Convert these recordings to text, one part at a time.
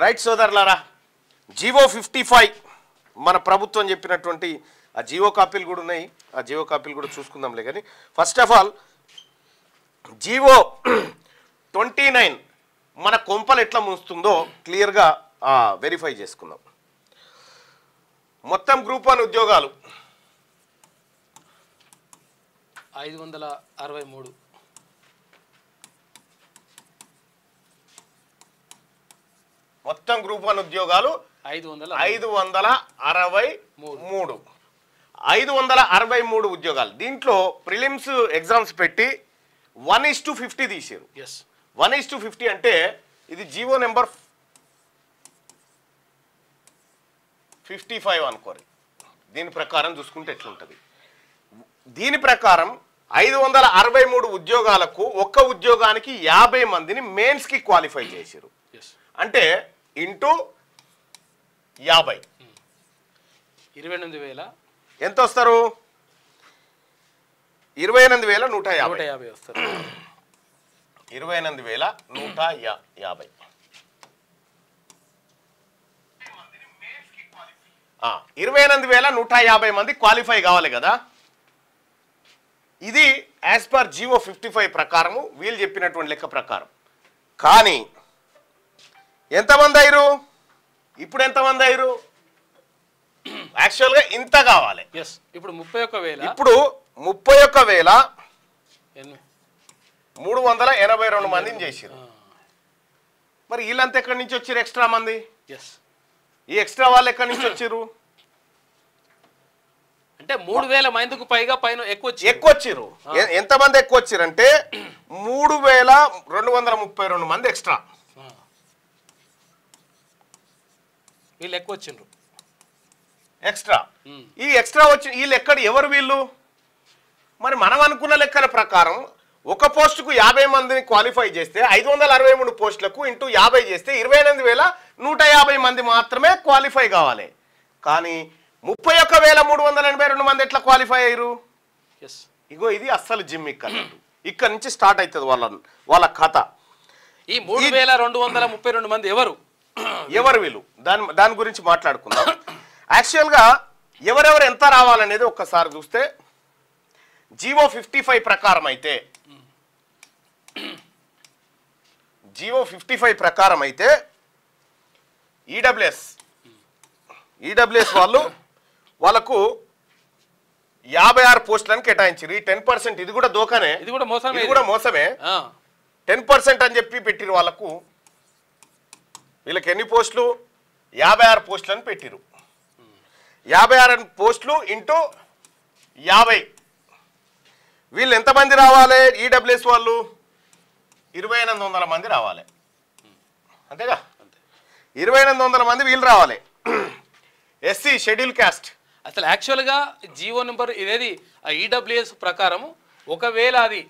Right సోదరులారా, GO 55 మన ప్రభుత్వం చెప్పినటువంటి ఆ జివో కాపీలు కూడా ఉన్నాయి. ఆ జివో కాపీలు కూడా చూసుకుందాంలే. కానీ ఫస్ట్ ఆఫ్ ఆల్ జివో 29 మన కొంపలు ఎట్లా ముంచుతుందో క్లియర్గా వెరిఫై చేసుకుందాం. మొత్తం గ్రూప్ 1 ఉద్యోగాలు 563, మొత్తం గ్రూప్ 1 ఉద్యోగాలు 563, 563 ఉద్యోగాలు. దీంట్లో ప్రిలిమ్స్ ఎగ్జామ్స్ పెట్టి 1:50 తీసారు. 1:50 అంటే ఇది జివో నెంబర్ 55 అనుకోరు. దీని ప్రకారం చూసుకుంటే ఎట్లుంటుంది? దీని ప్రకారం 563 ఉద్యోగాలకు ఒక్క ఉద్యోగానికి 50 మందిని మెయిన్స్కి క్వాలిఫై చేశారు. అంటే ఇంటూ 50 28,000 ఎంత వస్తారు? 28,150 వస్తారు. 28,150 మంది క్వాలిఫై కావాలి కదా. ఇది యాజ్ పర్ జివో 55 ప్రకారము వీళ్ళు చెప్పినటువంటి లెక్క ప్రకారం. కానీ ఎంతమంది అయ్యారు? ఇప్పుడు ఎంతమంది అయ్యారు? యాక్చువల్గా ఇంత కావాలి. ఇప్పుడు 31,382 మందిని చేసారు. మరి వీళ్ళంతా ఎక్కడి నుంచి వచ్చారు? ఎక్స్ట్రా మంది. ఈ ఎక్స్ట్రా వాళ్ళు ఎక్కడి నుంచి వచ్చారు? అంటే 3,000 మందికి పైగా పైన ఎక్కువ వచ్చారు. ఎంతమంది ఎక్కువ వచ్చారు అంటే 3,232 మంది ఎక్స్ట్రా వీళ్ళు ఎక్కువ వచ్చిండ్రు. ఎక్స్ట్రా ఈ ఎక్స్ట్రా వచ్చి వీళ్ళు ఎక్కడ ఎవరు వీళ్ళు? మరి మనం అనుకున్న లెక్కల ప్రకారం ఒక పోస్టుకు 50 మందిని క్వాలిఫై చేస్తే 563 పోస్టులకు ఇంటూ 50 చేస్తే 28,150 మంది మాత్రమే క్వాలిఫై కావాలి. కానీ 31,382 మంది ఎట్లా క్వాలిఫై అయ్యారు? ఇగో ఇది అస్సలు జిమ్ ఇక్కడ నుంచి స్టార్ట్ అవుతుంది వాళ్ళ కథ. ఈ 3,232 మంది ఎవరు వీళ్ళు? దాని గురించి మాట్లాడుకుందాం. యాక్చువల్గా ఎవరెవరు ఎంత రావాలనేది ఒక్కసారి చూస్తే జివో 55 ప్రకారం అయితే 55 ప్రకారం అయితే ఈడబ్ల్యూఎస్ వాళ్ళు వాళ్ళకు 56 పోస్టులను కేటాయించారు. ఈ 10% ఇది కూడా దోకానే, ఇది కూడా మోసమే. 10% అని చెప్పి పెట్టిరు. వీళ్ళకి ఎన్ని పోస్టులు? 56 పోస్టులను పెట్టిరు. 56 పోస్టులు ఇంటూ 50. వీళ్ళు ఎంతమంది రావాలి? ఈడబ్ల్యూఎస్ వాళ్ళు 2,800 మంది రావాలి. అంతేగా? 2,800 మంది వీళ్ళు రావాలి. ఎస్సీ షెడ్యూల్ క్యాస్ట్ అసలు యాక్చువల్గా జివో నెంబర్ ఇదేది ఈడబ్ల్యూఎస్ ప్రకారం ఒకవేళ అది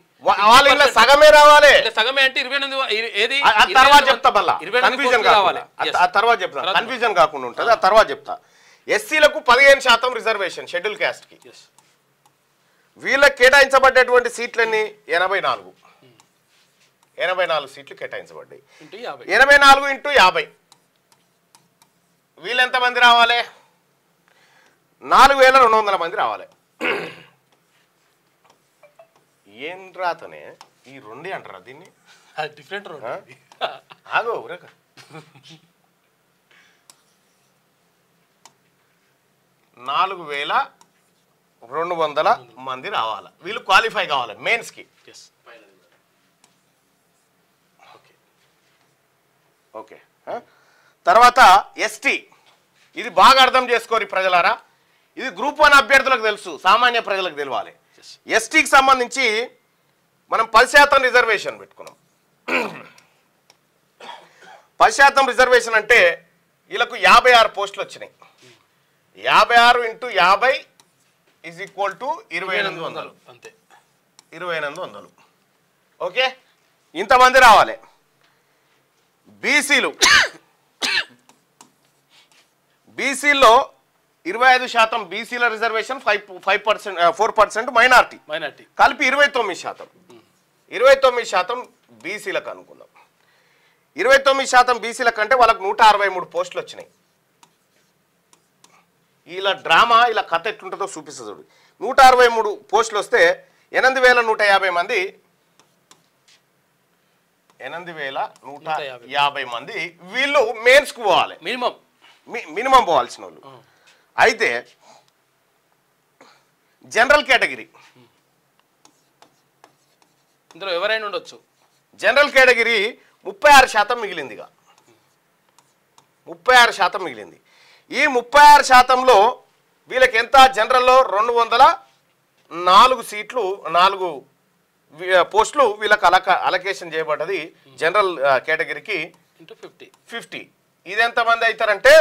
సగమే రావాలి. సగమే అంటే 28 ఎస్సీలకు 15% రిజర్వేషన్ షెడ్యూల్ క్యాస్ట్ కి. వీళ్ళకి కేటాయించబడ్డటువంటి సీట్లన్నీ 84 సీట్లు కేటాయించబడ్డాయి. 84 ఇంటూ 50 వీళ్ళు ఎంతమంది రావాలి? 4,200 మంది రావాలి. ఏం రాతనే ఈ రెండే అంటారా దీన్ని? డిఫరెంట్ ఆగో రక. నాలుగు 4,200 మంది రావాలి. వీళ్ళు క్వాలిఫై కావాలి మెయిన్స్కి. ఓకే, తర్వాత ఎస్టీ. ఇది బాగా అర్థం చేసుకోరు ప్రజలారా. ఇది గ్రూప్ 1 అభ్యర్థులకు తెలుసు, సామాన్య ప్రజలకు తెలియాలి. ఎస్టీకి సంబంధించి మనం 10% రిజర్వేషన్ పెట్టుకున్నాం. 10% రిజర్వేషన్ అంటే వీళ్ళకు 56 పోస్టులు వచ్చినాయి. 56 ఇంటూ 50 ఈజ్ ఈక్వల్ టు 2,800 అంతే. 2,800. ఓకే, ఇంతమంది రావాలి. బీసీలో 25% బీసీల రిజర్వేషన్, 4% మైనార్టీ కలిపి 29%. బీసీలకు అనుకుందాం. 29% BC కంటే వాళ్ళకి 163 పోస్టులు వచ్చినాయి. ఇలా డ్రామా ఇలా కథ ఎట్లుంటుందో చూపిస్తుంది. 163 పోస్టులు వస్తే 8150 మంది 8150 మంది వీళ్ళు మెయిన్స్కు పోవాలి, మినిమం పోవాల్సిన వాళ్ళు. అయితే జనరల్ కేటగిరీ ఇందులో ఎవరైనా ఉండొచ్చు. జనరల్ కేటగిరీ 36% మిగిలిందిగా, 36% మిగిలింది. ఈ 36%లో వీళ్ళకి ఎంత, జనరల్లో 204 సీట్లు, 4 పోస్టులు వీళ్ళకి అలొకేషన్ చేయబడ్డది జనరల్ కేటగిరీకి. ఇంటూ 50, ఇది ఎంతమంది అవుతారంటే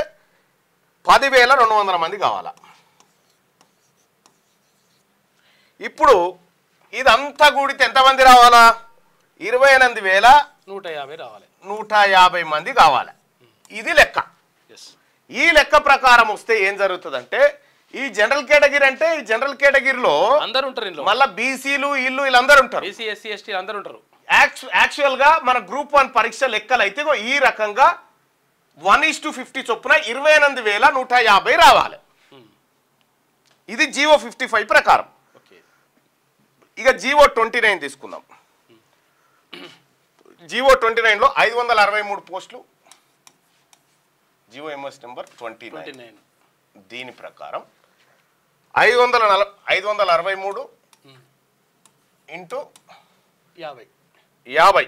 10,200 మంది కావాలా. ఇప్పుడు ఇదంతా కూడితే ఎంతమంది రావాలా, 28,150 రావాలి, 150 మంది కావాలి. ఇది లెక్క. ఈ లెక్క ప్రకారం వస్తే ఏం జరుగుతుందంటే ఈ జనరల్ కేటగిరీ అంటే ఈ జనరల్ కేటగిరీలో అందరూ ఉంటారు, మళ్ళీ బీసీలు ఇల్లు వీళ్ళందరూ ఉంటారు, బీసీ ఎస్సీ ఎస్టీ అందరూ ఉంటారు. యాక్చువల్ గా మన గ్రూప్ 1 పరీక్ష లెక్కలు అయితే ఈ రకంగా 1:50 చొప్పున 28,150 రావాలి. ఇది జివో 55 ప్రకారం. ఇక జివో 29 తీసుకుందాం. జివో 29లో 563 పోస్టులు, జివో ఎంఎస్ నెంబర్ 29 దీని ప్రకారం 563 ఇంటూ 50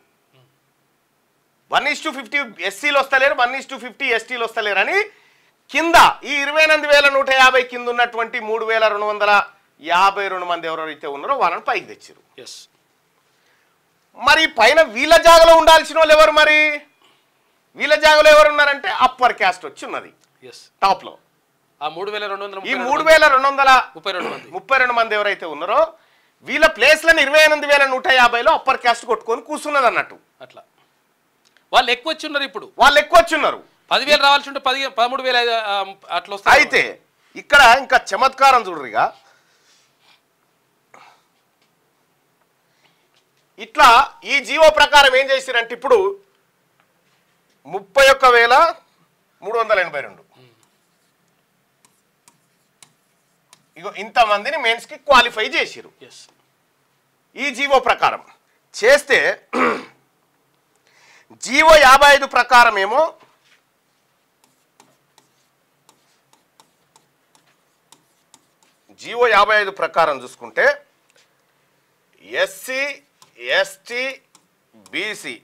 1:50 ఎస్సీలు వస్తలేరు, 1:50 ఎస్టీలు వస్తలేరు అని కింద ఈ 28,150 కింద ఉన్నటువంటి 3,252 మంది ఎవరైతే ఉన్నారో వాళ్ళని పైకి తెచ్చారు. మరి పైన వీళ్ళ జాగలో ఉండాల్సిన వాళ్ళు ఎవరు? మరి వీళ్ళ జాగలో ఎవరున్నారంటే అప్పర్ క్యాస్ట్ వచ్చి ఉన్నది టాప్ లో. ఈ 3,232 మంది ఎవరైతే ఉన్నారో వీళ్ళ ప్లేస్ లను 28,150లో అప్పర్ క్యాస్ట్ కొట్టుకొని కూర్చున్నది అన్నట్టు. అట్లా వాళ్ళు ఎక్కువ వచ్చి ఉన్నారు. ఇప్పుడు వాళ్ళు ఎక్కువ వచ్చి ఉన్నారు. 10,000 రావాల్సి ఉంటే 13,000 అట్లా వస్తాయి. అయితే ఇక్కడ ఇంకా చమత్కారం చూడరుగా. ఇట్లా ఈ జీవో ప్రకారం ఏం చేశారంటే ఇప్పుడు 31,382 ఇగో ఇంతమందిని మెయిన్స్కి క్వాలిఫై చేసిరు ఈ జీవో ప్రకారం. చేస్తే జీవో 55 ప్రకారం ఏమో 55 ప్రకారం చూసుకుంటే ఎస్సీ ఎస్టీ బీసీ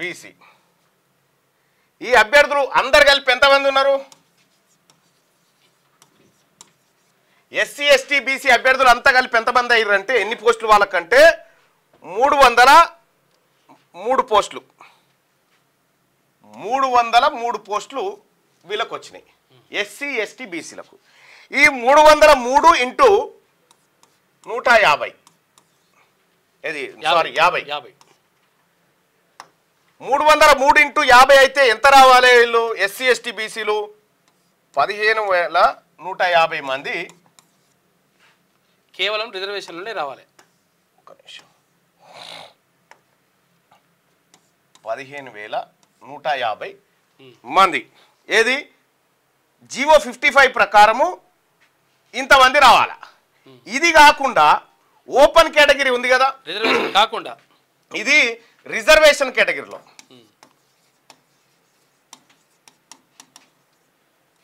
బీసీ ఈ అభ్యర్థులు అందరు కలిపి ఎంతమంది ఉన్నారు? ఎస్సీ ఎస్టీ బీసీ అభ్యర్థులు అంతా కలిపి ఎంతమంది అయ్యారంటే ఎన్ని పోస్టులు వాళ్ళకంటే 303 పోస్టులు, 303 పోస్టులు వీళ్ళకు వచ్చినాయి ఎస్సీ ఎస్టీ బీసీలకు. ఈ 303 ఇంటూ 150 ఇది సారీ 50 303 ఇంటూ 50 అయితే ఎంత రావాలి? వీళ్ళు ఎస్సీ ఎస్టీ బీసీలు 15,150 మంది కేవలం రిజర్వేషన్లోనే రావాలి. ఒక నిమిషం. 15,150 మంది ఏది జివో 55 ప్రకారము ఇంతమంది రావాలా. ఇది కాకుండా ఓపెన్ కేటగిరీ ఉంది కదా, రిజర్వేషన్ కాకుండా ఇది రిజర్వేషన్ కేటగిరీలో,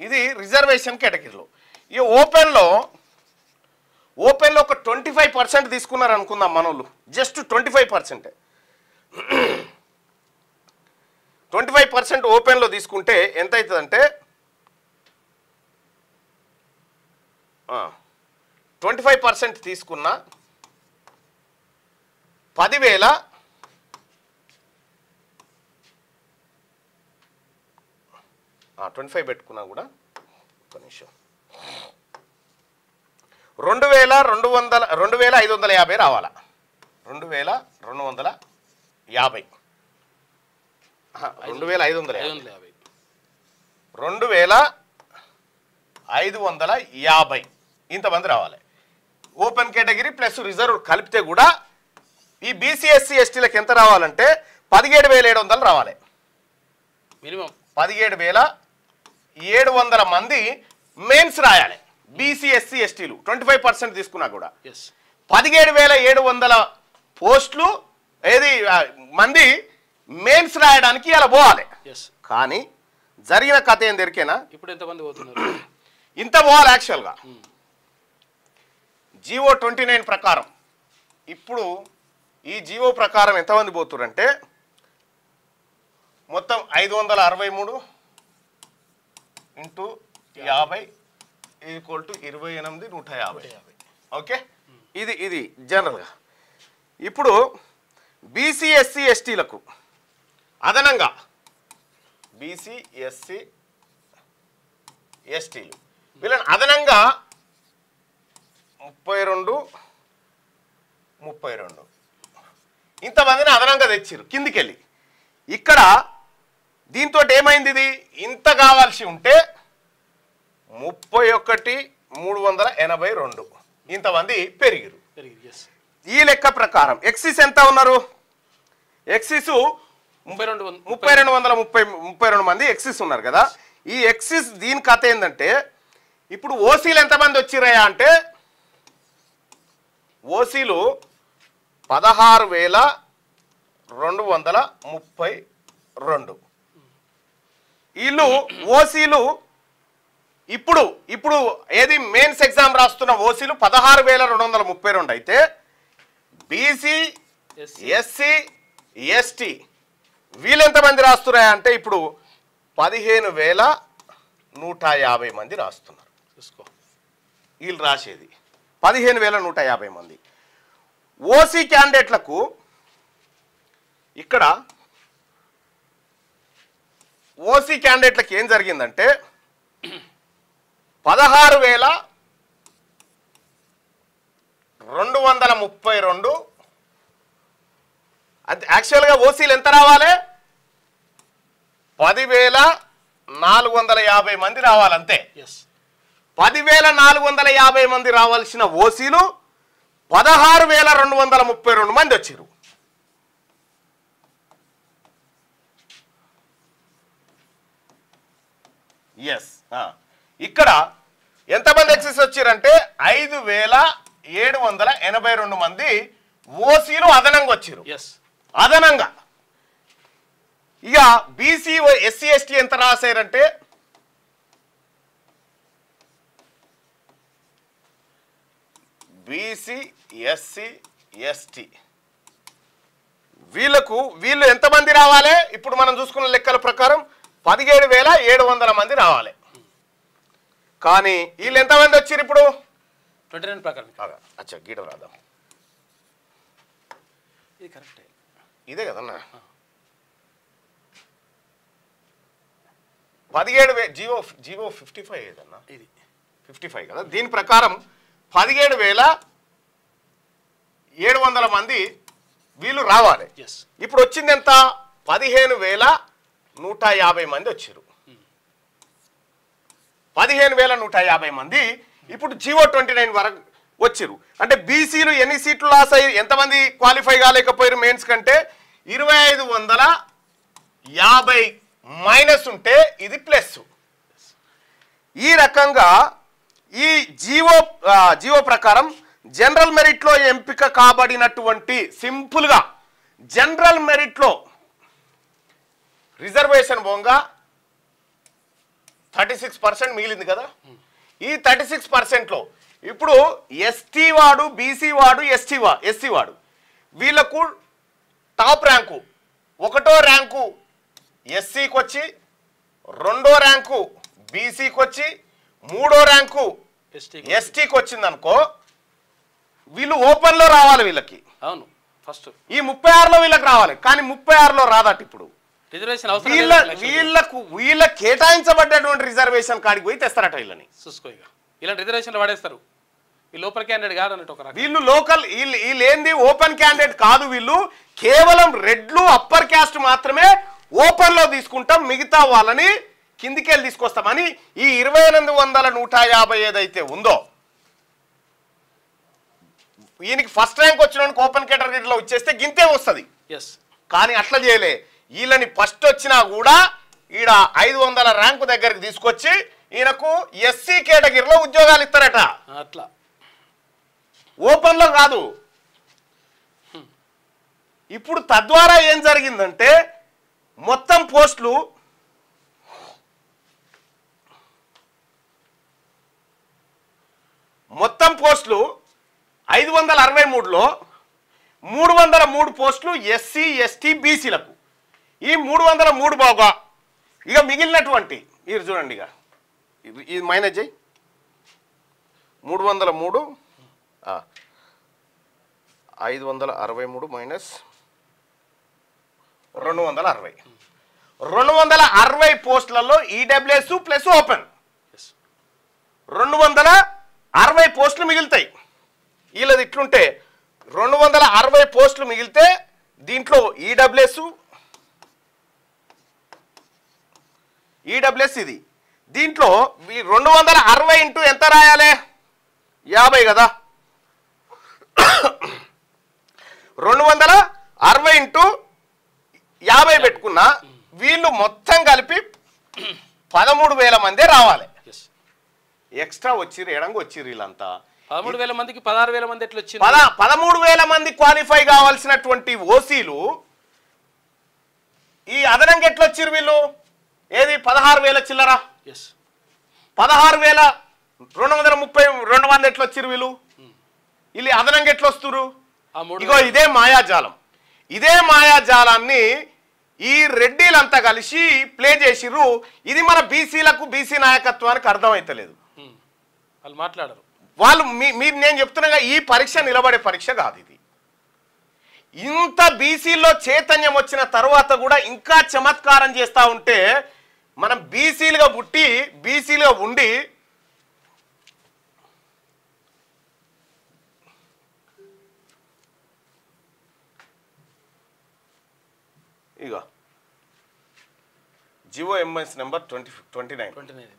ఇది రిజర్వేషన్ కేటగిరీలో ఈ ఓపెన్లో ఒక 25% తీసుకున్నారు అనుకుందాం మనోళ్ళు. జస్ట్ 25% 25% ఓపెన్లో తీసుకుంటే ఎంత అవుతుందంటే 25% తీసుకున్నా 10,000 25 పెట్టుకున్నా కూడా ఒక నిమిషం 2,550 రావాలా 2,250 2,550 ఇంతమంది రావాలి ఓపెన్ కేటగిరీ ప్లస్ రిజర్వ్ కలిపితే కూడా ఈ బీసీ ఎస్సీ ఎస్టీలకు ఎంత రావాలంటే 17,700 రావాలి మినిమం 17,700 మంది మెయిన్స్ రాయాలి బీసీ ఎస్సీ ఎస్టీలు 25% తీసుకున్నా కూడా 17,700 పోస్టులు ఏది మంది మెయిన్స్ రాయడానికి ఇలా పోవాలి కానీ జరిగిన కథ ఏం దొరికేనా ఇప్పుడు ఎంతమంది పోతున్నారు ఇంత పోవాలి యాక్చువల్గా జీవో 29 ప్రకారం ఇప్పుడు ఈ జీవో ప్రకారం ఎంతమంది పోతురంటే మొత్తం 563 × 50 = 28,150 ఓకే ఇది ఇది జనరల్గా ఇప్పుడు బీసీ ఎస్సీ ఎస్టీలకు అదనంగా బీసీ ఎస్సీ ఎస్టీలు వీళ్ళని అదనంగా 32 ఇంతమందిని అదనంగా తెచ్చిరు కిందికెళ్ళి ఇక్కడ దీంతో ఏమైంది ఇది ఇంత కావాల్సి ఉంటే 31,382 ఇంతమంది పెరిగిరు ఈ లెక్క ప్రకారం ఎక్సిస్ ఎంత ఉన్నారు ఎక్సిస్ 3,232 మంది ఎక్సిస్ ఉన్నారు కదా ఈ ఎక్సిస్ దీని కథ ఏంటంటే ఇప్పుడు ఓసీలు ఎంతమంది వచ్చిరాయా అంటే ఓసీలు 16,232 వీళ్ళు ఓసీలు ఇప్పుడు ఇప్పుడు ఏది మెయిన్స్ ఎగ్జామ్ రాస్తున్న ఓసీలు 16,232 అయితే బీసీ ఎస్సీ ఎస్టీ వీళ్ళు ఎంతమంది రాస్తున్నాయా అంటే ఇప్పుడు 15,150 మంది రాస్తున్నారు చూసుకో వీళ్ళు రాసేది 15,150 మంది ఓసీ క్యాండిడేట్లకు ఇక్కడ ఓసీ క్యాండిడేట్లకు ఏం జరిగిందంటే 16,232 అది యాక్చువల్గా ఓసీలు ఎంత రావాలి 10,450 మంది రావాలంతే 10,450 మంది రావాల్సిన ఓసీలు 16,232 మంది వచ్చారు ఎస్ ఇక్కడ ఎంతమంది ఎక్సెస్ వచ్చారంటే 5,782 మంది ఓసీలు అదనంగా వచ్చారు అదనంగా ఇక బీసీ ఎస్సీ ఎస్టీ ఎంత రాశారంటే 20 BC SC ST వీళ్ళు ఎంతమంది రావాలి ఇప్పుడు మనం చూసుకున్న లెక్కల ప్రకారం 17,700 మంది రావాలి కానీ వీళ్ళు ఎంతమంది వచ్చారు ఇప్పుడు 29 ప్రకారం అచ్చా గీడ రాద్దాం ఇది కరెక్ట్ ఇదే కదన్నా 17,000 జీవో 55 ఏదన్నా ఇది 55 కదా దీని ప్రకారం 17,700 మంది వీళ్ళు రావాలి ఇప్పుడు వచ్చింది ఎంత 15,150 మంది వచ్చారు 15,150 మంది ఇప్పుడు జీవో 29 వరకు వచ్చారు అంటే బీసీలు ఎన్ని సీట్లు లాస్ అయ్యి ఎంతమంది క్వాలిఫై కాలేకపోయారు మెయిన్స్ కంటే 2,550 మైనస్ ఉంటే ఇది ప్లస్ ఈ రకంగా ఈ జీవో ప్రకారం జనరల్ మెరిట్లో ఎంపిక కాబడినటువంటి సింపుల్గా జనరల్ మెరిట్లో రిజర్వేషన్ పోగా 36% మిగిలింది కదా ఈ 36%లో ఇప్పుడు ఎస్టీ వాడు బీసీ వాడు ఎస్సీ వాడు వీళ్ళకు టాప్ ర్యాంకు 1వ ర్యాంకు ఎస్సీకి వచ్చి 2వ ర్యాంకు బీసీకి వచ్చి 3వ ర్యాంకు ఎస్టీకి వచ్చిందనుకో వీళ్ళు ఓపెన్లో రావాలి వీళ్ళకి. అవును ఫస్ట్ ఈ 36లో వీళ్ళకి రావాలి, కానీ 36లో రాదట. ఇప్పుడు రిజర్వేషన్ అవసరం వీళ్ళకు, వీళ్ళ కేటాయించబడ్డటువంటి రిజర్వేషన్ కాడికి పోయి తెస్తారట వీళ్ళని. చూసుకో ఇక ఇలాంటి రిజర్వేషన్లు పడేస్తారు. ఈ లోకల్ క్యాండిడేట్ కాదు అన్నట్టు ఒక రకం. వీళ్ళు లోకల్, వీళ్ళేంది ఓపెన్ క్యాండిడేట్ కాదు, వీళ్ళు కేవలం రెడ్లు అప్పర్ క్యాస్ట్ మాత్రమే ఓపెన్లో తీసుకుంటాం, మిగతా వాళ్ళని కిందికి వెళ్ళి తీసుకొస్తామని. ఈ 28,150 ఏదైతే ఉందో ఈయనకి ఫస్ట్ ర్యాంక్ వచ్చిన ఓపెన్ కేటగిరీలో వచ్చేస్తే గింతే వస్తుంది. ఎస్, కానీ అట్లా చేయలే. వీళ్ళని ఫస్ట్ వచ్చినా కూడా ఈడ 500 ర్యాంకు దగ్గరికి తీసుకొచ్చి ఈయనకు SC కేటగిరీలో ఉద్యోగాలు ఇస్తారట. అట్లా ఓపెన్లో కాదు. ఇప్పుడు తద్వారా ఏం జరిగిందంటే మొత్తం పోస్టులు పోస్టులు 563లో 303 పోస్టులు SC ST BCలకు. ఈ 303 బాగా ఇక మిగిలినటువంటి ఇది చూడండి, ఇక ఇది మైనస్ చేయి. 303 563 మైనస్ 260 260 పోస్టులలో EWS ప్లస్ ఓపెన్ 260 పోస్టులు మిగులుతాయి. వీళ్ళది ఇట్లుంటే 260 పోస్టులు మిగిలితే దీంట్లో ఈడబ్ల్యూఎస్ ఇది. దీంట్లో 260 ఇంటూ ఎంత రాయాలి, 50 కదా. 260 ఇంటూ 50 పెట్టుకున్నా వీళ్ళు మొత్తం కలిపి 13,000 మందే రావాలి. ఎక్స్ట్రా వచ్చిర్రు, ఏడంగా వచ్చిర్రు వీళ్ళంతా. 13,000 మందికి 16,000 మంది ఎట్లా వచ్చింది? 13,000 మంది క్వాలిఫై కావాల్సినటువంటి ఓసీలు ఈ అదనంగా ఎట్లా వచ్చిర్రు వీళ్ళు? ఏది 16,000 చిల్లరా? 16,232 మంది ఎట్లా వచ్చిర్రు వీళ్ళు? వీళ్ళు అదనంగా ఎట్లా వస్తురు? ఇగో ఇదే మాయాజాలం. ఇదే మాయాజాలాన్ని ఈ రెడ్డిలంతా కలిసి ప్లే చేసిర్రు. ఇది మన బీసీలకు, బీసీ నాయకత్వానికి అర్థమైతలేదు. వాళ్ళు మాట్లాడరు. వాళ్ళు మీరు నేను చెప్తున్నాగా ఈ పరీక్ష నిలబడే పరీక్ష కాదు ఇది. ఇంత బీసీలో చైతన్యం వచ్చిన తర్వాత కూడా ఇంకా చమత్కారం చేస్తూ ఉంటే మనం బీసీలుగా పుట్టి బీసీలుగా ఉండి ఇక జివో ఎంఎస్ నెంబర్ 29 ఇది.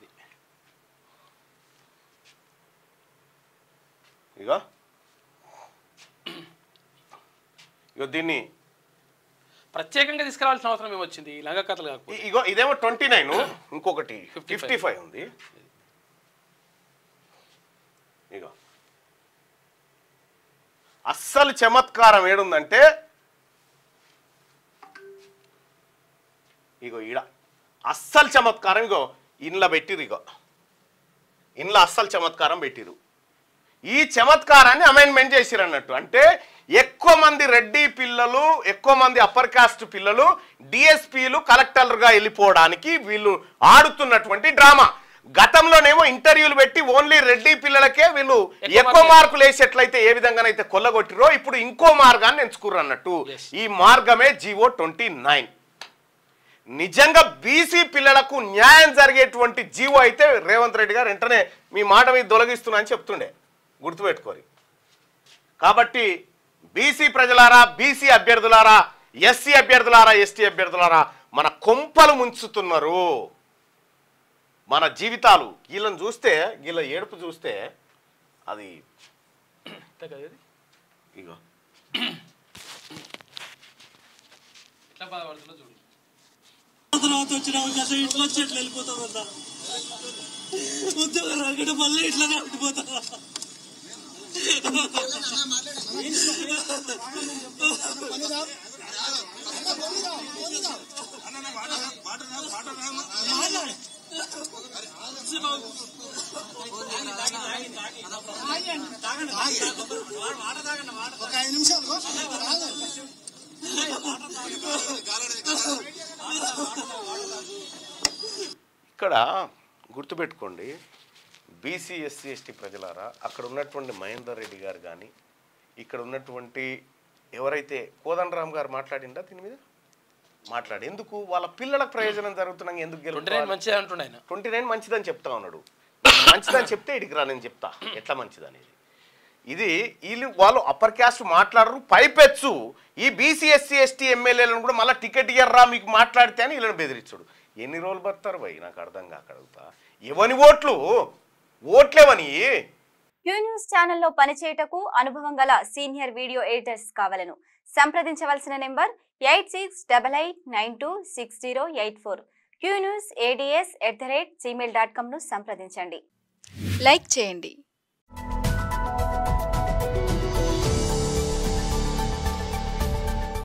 ఇగో దీన్ని ప్రత్యేకంగా తీసుకురావాల్సిన అవసరం ఏమొచ్చింది? లంగా కథలు కాకపోతే ఇగో ఇదేమో 29, ఇంకొకటి 55 ఉంది. ఇగో అస్సలు చమత్కారం ఏడుందంటే ఇగో ఈడ అస్సలు చమత్కారం. ఇగో ఇండ్ల పెట్టిరు, ఇగో ఇండ్ల అస్సలు చమత్కారం పెట్టిరు. ఈ చమత్కారాన్ని అమెండ్మెంట్ చేసిరు అన్నట్టు. అంటే ఎక్కువ మంది రెడ్డి పిల్లలు, ఎక్కువ మంది అప్పర్ కాస్ట్ పిల్లలు DSPలు కలెక్టర్లుగా వెళ్ళిపోవడానికి వీళ్ళు ఆడుతున్నటువంటి డ్రామా. గతంలోనేమో ఇంటర్వ్యూలు పెట్టి ఓన్లీ రెడ్డి పిల్లలకే వీళ్ళు ఎక్కువ మార్కులు వేసేట్లయితే ఏ విధంగానైతే కొల్లగొట్టిరో ఇప్పుడు ఇంకో మార్గాన్ని ఎంచుకుర్రు అన్నట్టు. ఈ మార్గమే జివో 29. నిజంగా బీసీ పిల్లలకు న్యాయం జరిగేటువంటి జివో అయితే రేవంత్ రెడ్డి గారు వెంటనే మీ మాట మీద దొలగిస్తున్నా అని చెప్తుండే, గుర్తుపెట్టుకోరు. కాబట్టి బీసీ ప్రజలారా, బీసీ అభ్యర్థులారా, SC అభ్యర్థులారా, ST అభ్యర్థులారా, మన కొంపలు ముంచుతున్నారు మన జీవితాలు. వీళ్ళని చూస్తే, వీళ్ళ ఏడుపు చూస్తే అది ఇగో ఎట్లా బాధపడుతుందో చూడు. ఉద్యోగం రాకుండా మళ్ళీ ఇట్లానే ఉండిపోతారా? ఒక 5 నిమిషాలు ఇక్కడ గుర్తుపెట్టుకోండి. BC SC ST ప్రజలారా, అక్కడ ఉన్నటువంటి మహేందర్ రెడ్డి గారు కానీ ఇక్కడ ఉన్నటువంటి ఎవరైతే కోదండరామ్ గారు మాట్లాడిందా దీని మీద మాట్లాడి ఎందుకు వాళ్ళ పిల్లలకు ప్రయోజనం జరుగుతున్నాం ఎందుకు గెలుపు మంచిది అంటున్నాడు ఆయన 29 మంచిదని చెప్తా ఉన్నాడు మంచిదని చెప్తే ఇడికి రా నేను చెప్తా ఎట్లా మంచిదనేది ఇది వాళ్ళు అప్పర్ క్యాస్ట్ మాట్లాడరు పైపెచ్చు ఈ బీసీ ఎస్సీ ఎస్టీ ఎమ్మెల్యేలను కూడా మళ్ళీ టికెట్ ఇయ్యరా మీకు మాట్లాడితే అని వీళ్ళని బెదిరించాడు ఎన్ని రోజులు బతారు భయ్ నాకు అర్థం కాక అడుగుతా ఎవని ఓట్లు ఓట్లేవని Q News channel lo panicheyataku anubhavam gala senior video editors kavalanu sampradinchavalsina number 8688926084 qnews ads@gmail.com nu sampradinchandi like cheyandi.